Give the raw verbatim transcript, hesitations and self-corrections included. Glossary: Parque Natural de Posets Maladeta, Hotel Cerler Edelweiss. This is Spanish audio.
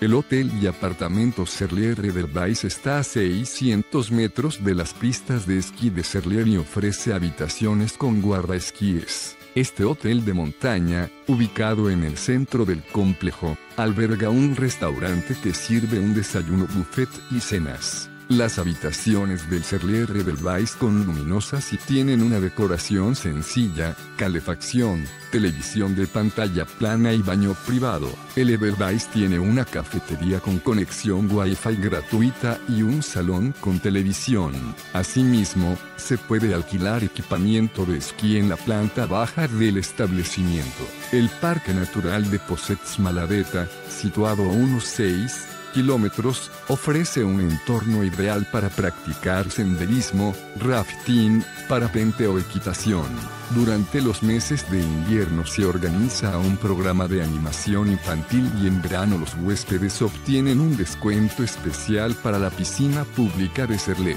El hotel y apartamentos Cerler Edelweiss está a seiscientos metros de las pistas de esquí de Cerler y ofrece habitaciones con guardaesquíes. Este hotel de montaña, ubicado en el centro del complejo, alberga un restaurante que sirve un desayuno buffet y cenas. Las habitaciones del Cerler Edelweiss son luminosas y tienen una decoración sencilla, calefacción, televisión de pantalla plana y baño privado. El Edelweiss tiene una cafetería con conexión Wi-Fi gratuita y un salón con televisión. Asimismo, se puede alquilar equipamiento de esquí en la planta baja del establecimiento. El Parque Natural de Posets Maladeta, situado a unos seis kilómetros, ofrece un entorno ideal para practicar senderismo, rafting, parapente o equitación. Durante los meses de invierno se organiza un programa de animación infantil y en verano los huéspedes obtienen un descuento especial para la piscina pública de Cerler.